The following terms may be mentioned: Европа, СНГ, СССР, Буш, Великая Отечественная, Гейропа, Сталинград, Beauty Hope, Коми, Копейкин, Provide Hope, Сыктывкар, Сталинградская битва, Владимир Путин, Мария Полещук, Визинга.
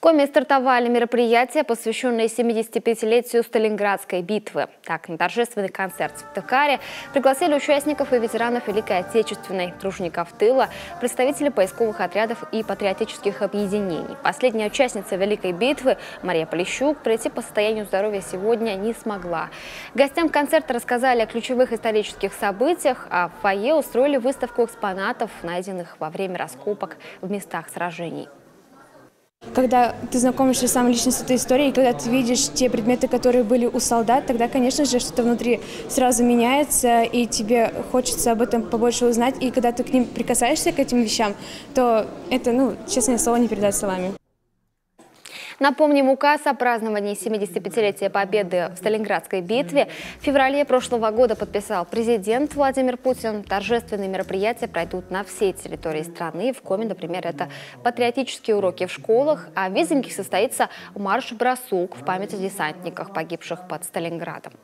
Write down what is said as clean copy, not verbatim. В Коми стартовали мероприятия, посвященные 75-летию Сталинградской битвы. Так, на торжественный концерт в Сыктывкаре пригласили участников и ветеранов Великой Отечественной, тружеников тыла, представителей поисковых отрядов и патриотических объединений. Последняя участница Великой битвы, Мария Полещук, пройти по состоянию здоровья сегодня не смогла. Гостям концерта рассказали о ключевых исторических событиях, а в фойе устроили выставку экспонатов, найденных во время раскопок в местах сражений. Когда ты знакомишься сам личностью этой истории, когда ты видишь те предметы, которые были у солдат, тогда, конечно же, что-то внутри сразу меняется, и тебе хочется об этом побольше узнать. И когда ты к ним прикасаешься, к этим вещам, то это, честное слово, не передать словами. Напомним, указ о праздновании 75-летия победы в Сталинградской битве в феврале прошлого года подписал президент Владимир Путин. Торжественные мероприятия пройдут на всей территории страны. В Коми, например, это патриотические уроки в школах, а в Визинге состоится марш-бросок в память о десантниках, погибших под Сталинградом.